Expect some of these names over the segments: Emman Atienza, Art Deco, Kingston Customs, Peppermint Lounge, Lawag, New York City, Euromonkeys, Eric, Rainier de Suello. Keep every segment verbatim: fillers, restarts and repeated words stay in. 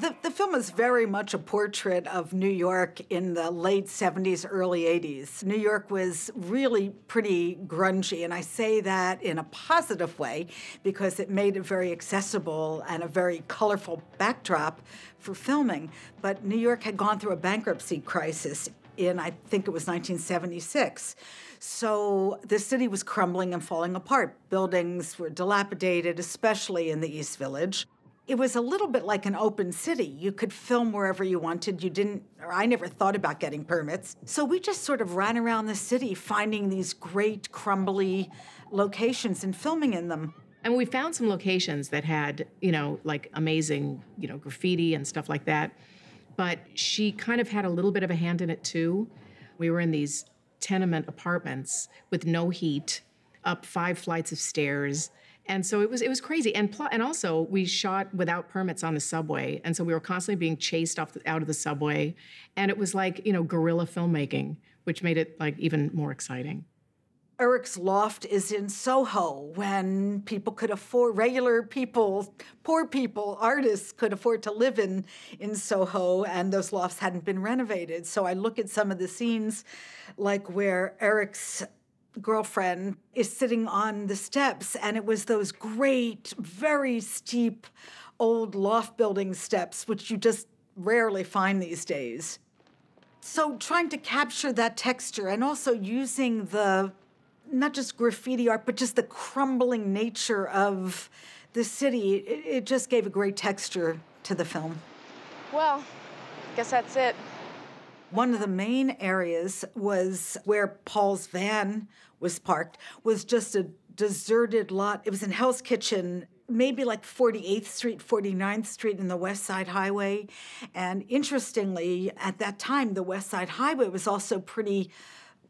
The, the film is very much a portrait of New York in the late seventies, early eighties. New York was really pretty grungy, and I say that in a positive way because it made it very accessible and a very colorful backdrop for filming. But New York had gone through a bankruptcy crisis in, I think it was nineteen seventy-six. So the city was crumbling and falling apart. Buildings were dilapidated, especially in the East Village. It was a little bit like an open city. You could film wherever you wanted. You didn't, or I never thought about getting permits. So we just sort of ran around the city finding these great crumbly locations and filming in them. And we found some locations that had, you know, like amazing, you know, graffiti and stuff like that. But she kind of had a little bit of a hand in it too. We were in these tenement apartments with no heat, up five flights of stairs. And so it was it was crazy, and pl and also we shot without permits on the subway, and so we were constantly being chased off the, out of the subway, and it was like, you know, guerrilla filmmaking, which made it like even more exciting. Eric's loft is in Soho when people could afford, regular people, poor people, artists could afford to live in in Soho, and those lofts hadn't been renovated. So I look at some of the scenes, like where Eric's girlfriend is sitting on the steps, and it was those great, very steep old loft building steps, which you just rarely find these days. So trying to capture that texture and also using the, not just graffiti art, but just the crumbling nature of the city, it, it just gave a great texture to the film. Well, I guess that's it. One of the main areas was where Paul's van was parked, was just a deserted lot. It was in Hell's Kitchen, maybe like forty-eighth Street, forty-ninth Street in the West Side Highway. And interestingly, at that time, the West Side Highway was also pretty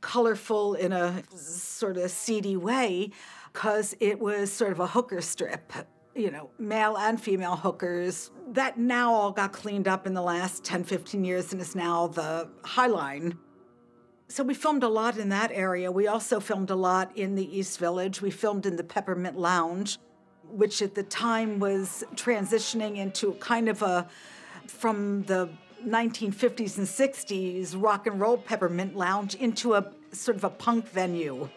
colorful in a sort of seedy way because it was sort of a hooker strip. You know, male and female hookers. That now all got cleaned up in the last ten, fifteen years and is now the High Line. So we filmed a lot in that area. We also filmed a lot in the East Village. We filmed in the Peppermint Lounge, which at the time was transitioning into kind of a, from the nineteen fifties and sixties rock and roll Peppermint Lounge into a sort of a punk venue.